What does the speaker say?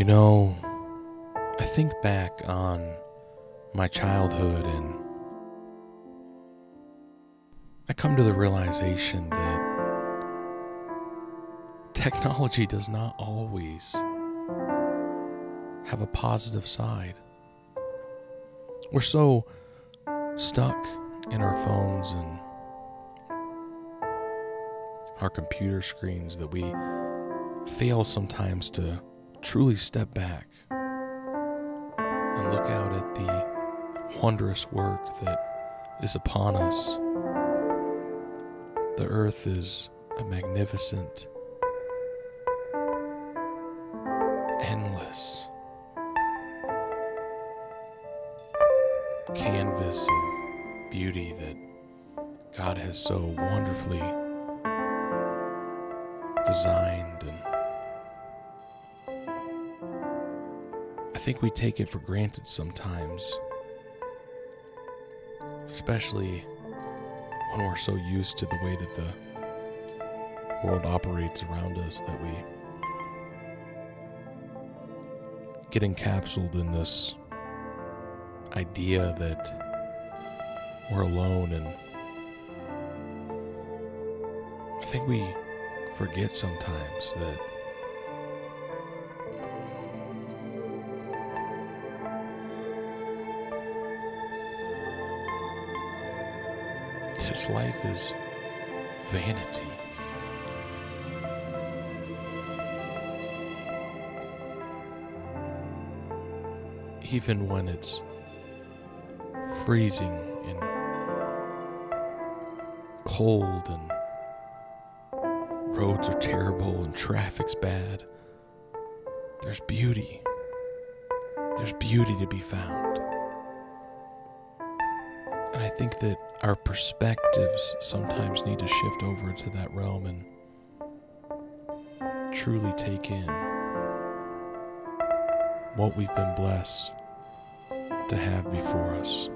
You know, I think back on my childhood and I come to the realization that technology does not always have a positive side. We're so stuck in our phones and our computer screens that we fail sometimes to truly step back and look out at the wondrous work that is upon us. The earth is a magnificent, endless canvas of beauty that God has so wonderfully designed, and I think we take it for granted sometimes, especially when we're so used to the way that the world operates around us that we get encapsulated in this idea that we're alone, and I think we forget sometimes that this life is vanity. Even when it's freezing and cold and roads are terrible and traffic's bad, there's beauty. There's beauty to be found. And I think that our perspectives sometimes need to shift over to that realm and truly take in what we've been blessed to have before us.